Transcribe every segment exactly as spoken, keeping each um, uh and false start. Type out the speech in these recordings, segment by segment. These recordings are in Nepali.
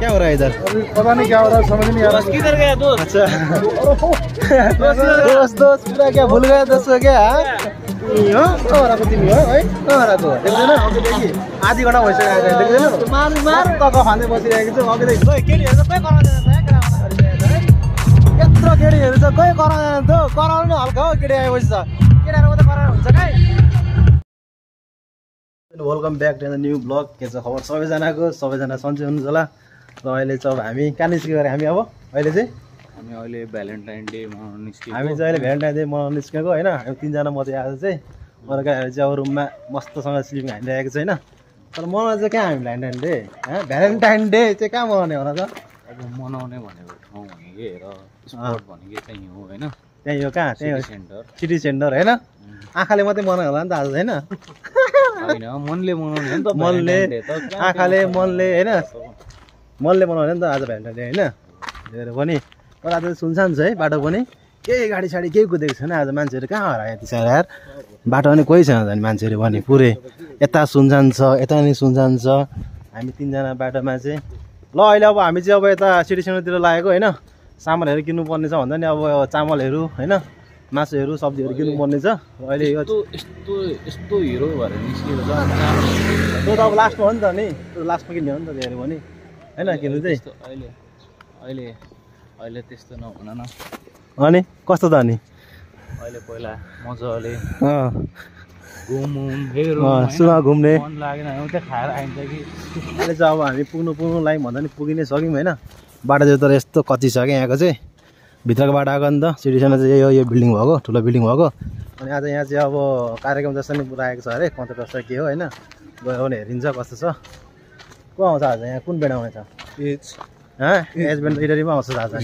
क्या हो रहा है इधर? पता नहीं क्या हो रहा है, समझ नहीं आ रहा। किधर गया दोस्त? अच्छा दोस्त दोस्त पूरा क्या भूल गया दोस्त को क्या? आधी घंटा भइसक्यो। Welcome back to the new blog. के खबर सबैजनाको? सबैजना सन्चै हुनुहुन्छ होला। र अहिले चाहिँ अब हामी कहाँ निस्केको? हामी अब अहिले चाहिँ हामी अहिले भ्यालेन्टाइन डे मनाउन निस्केको। हामी चाहिँ अहिले भ्यालेन्टाइन डे मनाउन निस्केको हैन। हामी तीनजना मात्रै आएको चाहिँ। अर्काहरू चाहिँ अब रुममा मस्तसँग स्लिपिङ हामी राखेको छैन। तर मनाउन चाहिँ कहाँ हामी भ्यालेन्टाइन डे? भ्यालेन्टाइन डे चाहिँ कहाँ मनाउने होला त? अब मनाउने भनेको ठाउँ भनेकै र स्पोर्ट भनेकै चाहिँ हो हैन। त्यही हो कहाँ? त्यही हो सेन्टर, सिटी सेन्टर हैन। आँखाले मात्रै मनाउने होला नि त आज हैन। मनले मनाउने त, मनले आँखाले मनले हैन, मनले मनाउने नि त आज भ्यालेन्टाइन डे हैन। हेरेर पनि तर आज सुनसान छ है। बाटो पनि केही गाडी साडी केही कुदेको छैन। आज मान्छेहरू कहाँ हरायो यति साह्रो यार? बाटो पनि कोही छैन झन्। मान्छेहरू भने पुरै यता सुनसान छ, यता नि सुनसान छ। हामी तीनजना बाटोमा चाहिँ। ल अहिले अब हामी चाहिँ अब यता सिटी सेन्टरतिर लागेको हैन। सामानहरू किन्नुपर्ने छ भन्दा नि अब चामलहरू हैन, मासुहरू सब्जीहरू किन्नुपर्ने छ। अहिले यो यस्तो यस्तो हिरो भएर निस्केको छ। त्यो त अब लास्टमा हो नि त नि, त्यो लास्टमा किन्ने हो नि त धेरै भने हैन। किन्नु चाहिँ अहिले अहिले अहिले त्यस्तो नहुन न। अनि कस्तो त अनि? अहिले पहिला मजाले अँ घुमु हेरो सुना घुम्ने मन लागेन उतै खाएर आइन्छ कि। अहिले चाहिँ अब हामी पुग्नु पुग्नु लागि भन्दा नि पुगिनै सक्यौँ हैन। बाटो चाहिँ तर यस्तो कच्ची छ कि यहाँको चाहिँ। भित्रको बाटो आएको नि त सिटीसँग चाहिँ यो यो बिल्डिङ भएको, ठुलो बिल्डिङ भएको। अनि आज यहाँ चाहिँ अब कार्यक्रम जस्तो नै पुऱ्याएको छ अरे। कन्ट्याक्ट जस्तो के हो होइन, गएर पनि हेरिन्छ कस्तो छ। को आउँछ आज यहाँ? कुन बेड आउँछ? एज एज ब्यान्ड इटरीमा आउँछ आज।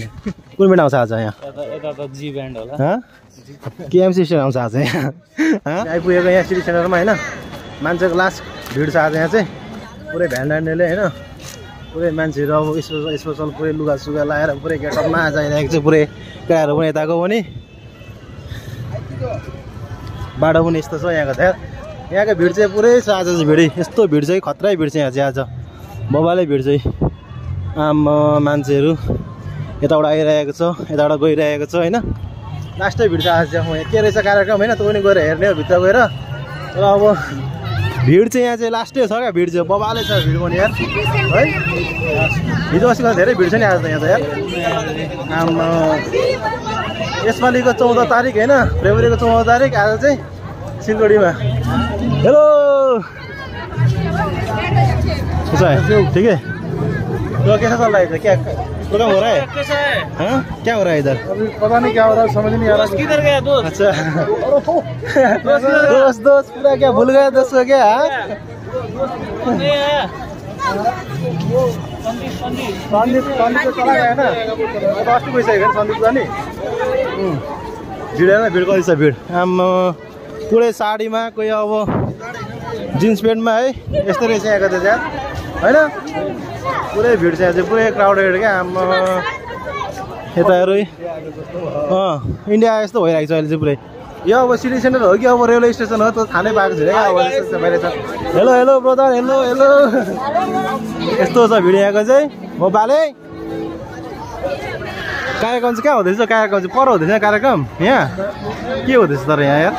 कुन बेड आउँछ आज यहाँ? यता त जी ब्यान्ड होला। केएमसी स्टेसन आउँछ आज यहाँ। आइपुगेको यहाँ सिटी सेन्टरमा होइन। मान्छेको लास्ट भिड छ आज यहाँ चाहिँ। पुरै भ्यालेन्टाइनले होइन, पुरै मान्छेहरू अब स्पेसल स्पेसल पुरै लुगा सुगा लगाएर पुरै गेटअपमा जाइरहेको छ। पुरै केटाहरू पनि यताको पनि। बाटो पनि यस्तो छ यहाँको। थ्या यहाँको भिड चाहिँ पुरै छ आज चाहिँ। भिड यस्तो भिड चाहिँ खतरै भिड छ यहाँ चाहिँ आज। बबालै भिड चाहिँ। आमा मान्छेहरू यताबाट आइरहेको छ, यताबाट गइरहेको छ होइन। लास्टै भिड छ आज चाहिँ। के रहेछ कार्यक्रम होइन, त्यो पनि गएर हेर्ने हो भित्र गएर। र अब भिड चाहिँ यहाँ चाहिँ लास्टै छ क्या। भिड चाहिँ बबाले छ भिड पनि यार है। हिजो अस्तिको धेरै भिड छ नि आज त यहाँ त यार। आम्मा यसपालिको चौध तारिक होइन, फेब्रुअरीको चौध तारिक आज चाहिँ सिलगढीमा। हेलो ठिकै लोकेसन चल रहा है। क्या प्रोग्राम हो रहा है? हाँ क्या हो रहा है इधर? पता नहीं क्या हो रहा है, समझ नहीं आ रहा। किधर गया दोस्त? अच्छा दोस्त दोस्त पूरा क्या भूल गया दोस्त को क्या? सन्दीप सन्दीप चला गयो न अस्ति गइसक्यो सन्दीप त नि। भिड होइन, भिड कति छ? भिड आम्मा पुरै साडीमा, कोही अब जिन्स प्यान्टमा है। यस्तो रहेछ यहाँको त यार होइन। पुरै भिड छ यहाँ चाहिँ, पुरै क्राउडेड क्या। आम्मा यताहरू अँ इन्डिया जस्तो भइरहेको छ अहिले चाहिँ पुरै। यो अब सिटी सेन्टर हो कि अब रेलवे स्टेसन हो त थाहा नै पाएको छैन क्या। अब hello hello brother, hello hello. यस्तो छ भिड यहाँको चाहिँ। म बाले कार्यक्रम चाहिँ कहाँ हुँदैछ? कार्यक्रम चाहिँ पर हुँदैछ कार्यक्रम यहाँ। के हुँदैछ तर यहाँ यार?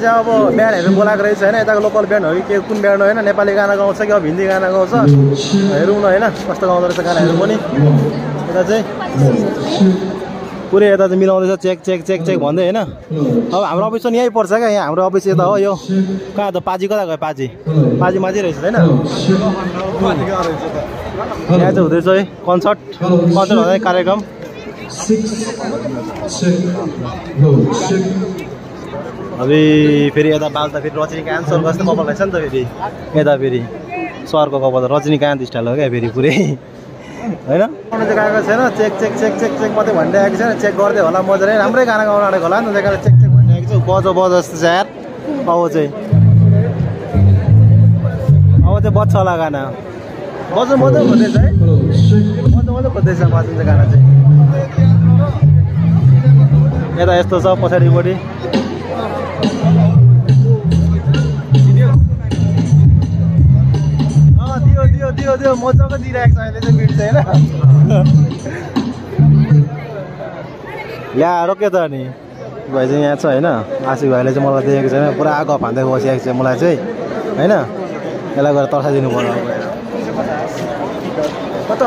अब ब्यान्डहरू बोलाएको रहेछ होइन। यताको लोकल ब्यान्ड हो कि के? कुन ब्यान्ड होइन? नेपाली गाना गाउँछ कि अब हिन्दी गाना गाउँछ? हेरौँ न होइन कस्तो गाउँदो रहेछ गानाहरू पनि। यता चाहिँ पुरै यता चाहिँ मिलाउँदैछ चेक चेक चेक चेक भन्दै होइन। अब हाम्रो अफिस पनि यहीँ पर्छ क्या। यहाँ हाम्रो अफिस यता हो। यो कहाँ त पाजी? कता गयो पाजी? पाजी माथि रहेछ होइन। यहाँ चाहिँ हुँदैछ है कन्सर्ट। कन्सर्ट हुँदै कार्यक्रम। अभी फेरि यता बाल त फेरि रजनीकान्त सर जस्तो कपाल रहेछ नि त। फेरि यता फेरि सरको कपाल त रजनीकान्त स्टाइल हो क्या फेरि पुरै होइन। चाहिँ गएको छैन। Check check check check check मात्रै भनिरहेको छैन। चेक गर्दै होला मजाले, राम्रै गाना गाउनु आँटेको होला नि। त्यही चेक चेक भनिरहेको छु। बज बज जस्तो छ यार। अब चाहिँ अब चाहिँ बज्छ होला गाना। बज्नु मात्रै खोज्दैछ है, बज्नु मात्रै खोज्दैछ। बजिन्छ गाना चाहिँ। यता यस्तो छ पछाडिपट्टि। दियो दियो दियो त्यो त्यो मजाको दिइराखेको छ अहिले चाहिँ बिट चाहिँ हैन ल्या रोके त नि भाइ चाहिँ यहाँ छ हैन आशिक भाइले चाहिँ मलाई देखेको छैन पुरा आगो फान्दै बसिएको छ मलाई चाहिँ हैन एला गएर तर्साइदिनु पर्यो कता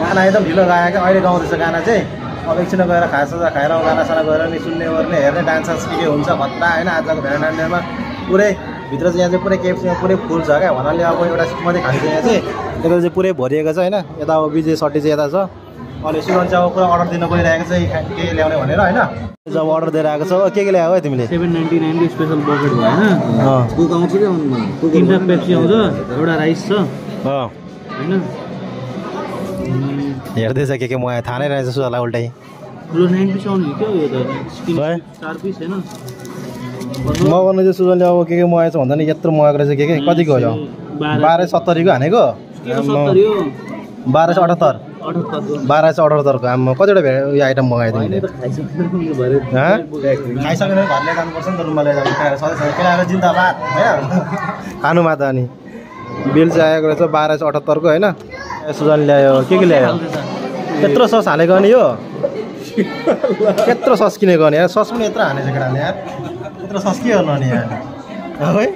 गाना एकदम ढिलो गाएको अहिले गाउँदैछ गाना चाहिँ अब एकछिन गएर खासाजा खाएर गानासाना गएर नि सुन्ने गर्ने हेर्ने डान्सर्स के के हुन्छ भन्दा होइन आजको भेडा डान्डरमा पुरै भित्र चाहिँ यहाँ चाहिँ पुरै केएफसीमा पुरै फुल छ क्या भन्नाले अब एउटा सिट मात्रै खान्छ यहाँ चाहिँ यता चाहिँ पुरै भरिएको छ होइन यता अब विजय सट्टी चाहिँ यता छ अनि सुरन चाहिँ अब पुरा अर्डर दिन गइरहेको छ के के ल्याउने भनेर होइन जब अर्डर दिएर आएको छ के के ल्यायो है तिमीले सेभेन नाइन्टी नाइन को स्पेशल बकेट भयो हैन कुक आउँछ के आउनु भयो तिनटा पेप्सी आउँछ एउटा राइस छ हो हैन हेर्दैछ के के म थाहा नै रहेछ सुला उल्टै ब्लू नाइन पीस आउने के हो यो त चार पीस हैन म भन्नु चाहिँ सुजनले अब के के म आएछ भन्दा नि यत्रो मगाएको रहेछ के के कतिको हो बाह्र सय सत्तरी को हानेको सत्तरी हो बाह्र सय अठहत्तर बाह्र सय अठहत्तर को आम्मा कतिवटा यो आइटम मगाए तिमीले खाइसकेर घरले जानु पर्छ नि त रुममा ल्याएर सधैँ केलाएर जिन्दाबाद हैन खानु मात्र अनि बिल चाहिँ आएको रहेछ बाह्र सय अठहत्तर को हैन सुजन ल्यायो के के ल्यायो यत्रो सस हालेको नि यो यत्रो सस किनेको नि यार सस पनि यत्रो हालेछ केटाले यार यत्रो सस के गर्नु नि यार है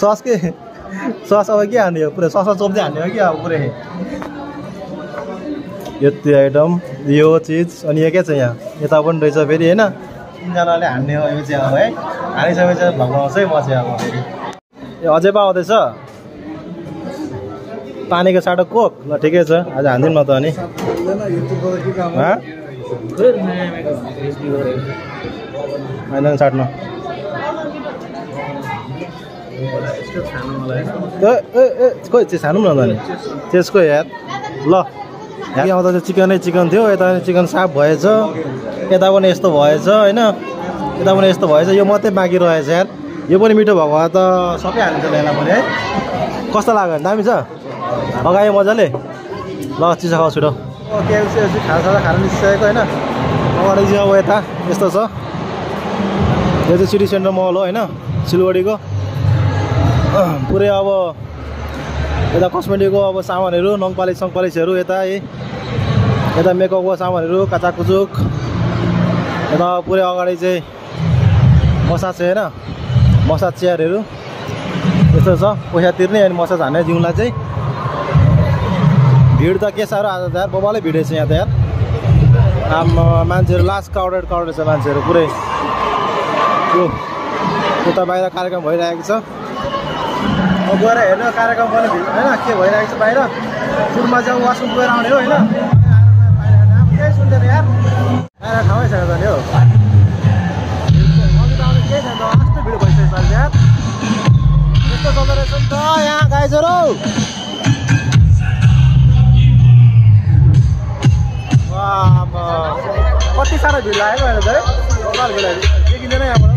सस के सस अब के हाल्ने हो पुरै सस चोप्दै हाल्ने हो कि अब पुरै यो त्यो आइटम यो चिज अनि यो के छ यहाँ यता पनि रहेछ फेरि हैन तिनजनाले हाल्ने हो यो चाहिँ अब है हालिसकेपछि भगाउँछ है म चाहिँ अब फेरि ए अझै पा आउँदैछ पानी के साटो कोक ल ठिकै छ आज हान्दिन म त अनि हैन साट्नु ए ए ए खोइ चाहिँ सानौँ न त अनि त्यसको यार ल यहाँ आउँदा चाहिँ चिकनै चिकन थियो यता चिकन साफ भएछ यता पनि यस्तो भएछ होइन यता पनि यस्तो भएछ यो मात्रै बाँकी रहेछ यार यो पनि मिठो भएको त सबै हाल्नु त ल्याएन पनि है कस्तो लाग्यो दामी छ लगायो मजाले ल चिसो खाऊ छिटो केएफसी चाहिँ खाजासाजा खानु निस्केको होइन अगाडि चाहिँ अब यता यस्तो छ यो चाहिँ सिटी सेन्टर मल हो होइन सिलगढीको पुरै अब यता कस्मेटिकको अब सामानहरू नङपालिस सङपालिसहरू यता यता मेकअपको सामानहरू काचाकुचुक यता पुरै अगाडि चाहिँ मसाज होइन मसाज चेयरहरू यस्तो छ पैसा तिर्ने अनि मसाज हान्ने जिउलाई चाहिँ भिड त के साह्रो आज त यार बबालै भिड छ यहाँ त यार आम्मा मान्छेहरू लास्ट क्राउडेड क्राउडेड छ मान्छेहरू पुरै उता बाहिर कार्यक्रम भइरहेको छ अब गएर हेर्नु कार्यक्रम पनि होइन के भइरहेको छ बाहिर सुरुमा चाहिँ वासरुम गएर आउने हो होइन केही सुन्दैन यार बाहिर ठाउँै छैन त नि हो केही छैन लास्ट भिड भइसक्यो यार यस्तो चल्दो रहेछ नि त यहाँ गाइजहरू कति साह्रो भिड लाग्यो होइन त भिड देखिँदैन यहाँबाट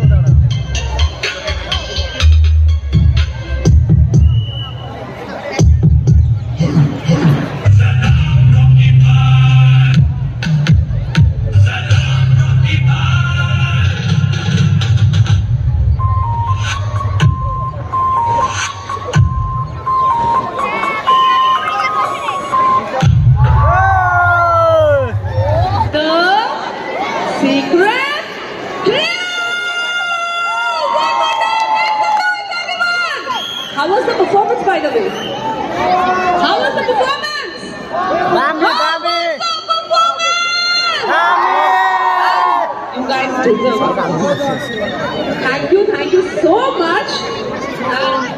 Thank you, thank you so much.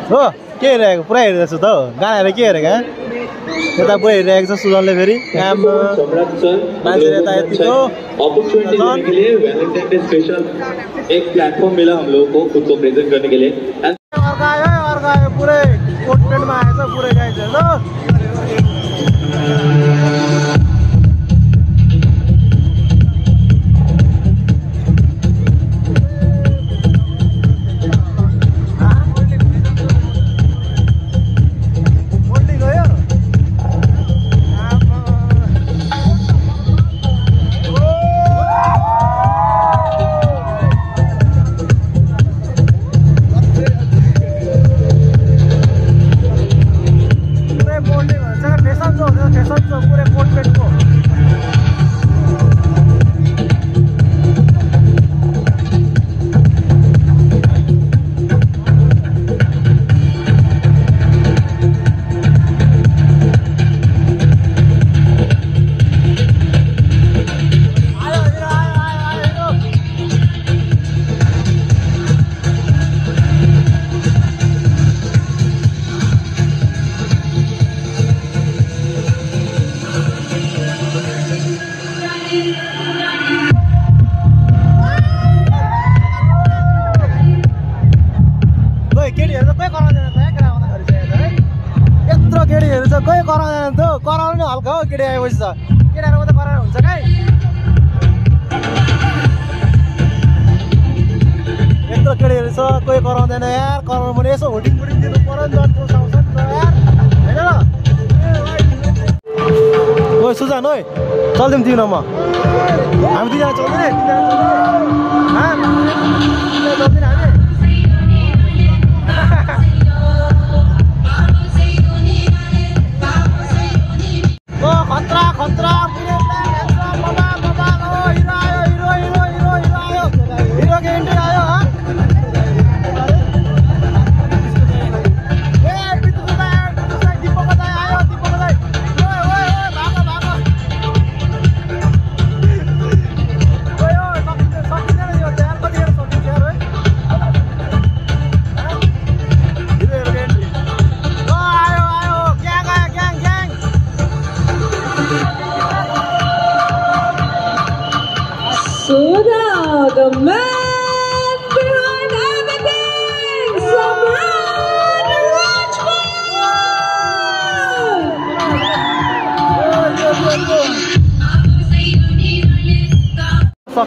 हो के हेरेको पुरा हेरिरहेको छु त गानाहरू के हेरेको यता पुरै हेरिरहेको छ सुजनले फेरि काम मान्छेले त यतिको अपॉर्चुनिटी देने के लिए वैलेंटाइन डे स्पेशल एक प्लेटफॉर्म मिला हम लोगों को खुद को प्रेजेंट करने के लिए और गायो और गायो पुरै कोट पेन्टमा आएछ पुरै गाइस ल सच पूरे पोर्ट्रेट को get out of the car, it's okay. It's a career, it's a quick around the air, corner, Moneso, holding for the foreign, not for thousand. I don't know. Oh, Susan, no, tell them Dinama. I'm the other. I'm the other.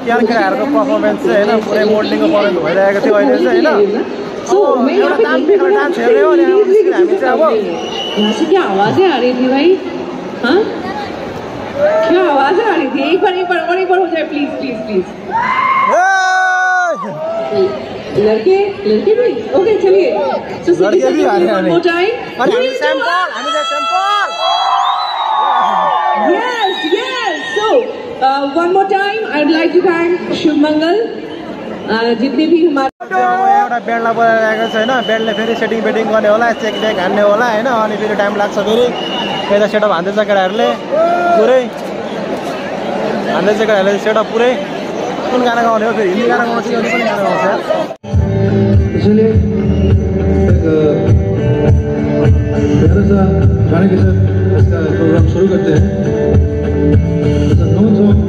Young Cargo performance, and I'm remoting upon it. Where I got the idea, you know. So, maybe I'm not going to dance everyone. I'm going to dance. Yeah, was there anything right? Huh? Yeah, was there anything? Please, please, please. Lurky, Lurky, please. Okay, tell me. So, one more time. I'm a sample. I'm a sample. Yes, yes. So, Uh, one more time, I'd like to thank Shiv Mangal. जितने भी हमारे वाला बैल लगा रहेगा सही ना बैल ने फिर सेटिंग बेटिंग करने वाला है चेक चेक करने वाला है ना और ये फिर टाइम लग सकेगी फिर सेटअप आंधे से करा ले पूरे आंधे से करा ले सेटअप पूरे उन गाना गाने वाले फिर हिंदी गाना गाने वाले उन गाना गाने वाले इसलिए जरा सा गाने के साथ इसका प्रोग्राम शुरू करते हैं It's a no-talk.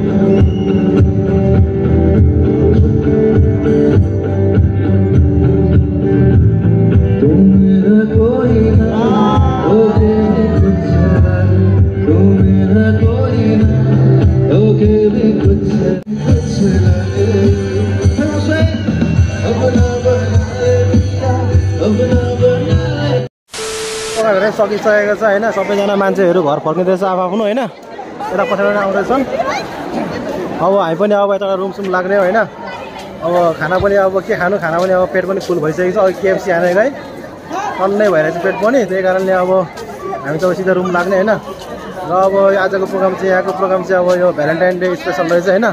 सकिसकेको छ हैन सबैजना मान्छेहरु घर फर्किँदैछ आफआफ्नो हैन एउटा पठाउन आउँदैछन् अब हामी पनि अब यता रुम सुम लाग्ने हैन अब खाना पनि अब के खानु खाना पनि अब पेट पनि फुल भइसकेको छ अब केएफसी खाने गए सन्नै भइरहेछ पेट पनि त्यही कारणले अब हामी चाहिँ सिधा रुम लाग्ने हैन र अब आजको प्रोग्राम चाहिँ यहाँको प्रोग्राम चाहिँ अब यो भ्यालेन्टाइन डे स्पेशल रहेछ हैन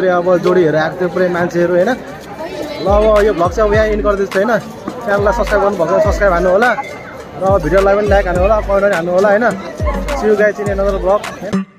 पुरै अब जोडीहरु आएको थियो पुरै मान्छेहरु हैन ल अब यो भ्लग चाहिँ अब यहाँ इन गर्दैछु हैन च्यानललाई सब्स्क्राइब गर्नु भएको सब्स्क्राइब हान्नु होला र भिडियोलाई पनि लाइक हान्नु होला कमेन्ट हान्नु होला हैन See you guys in another vlog.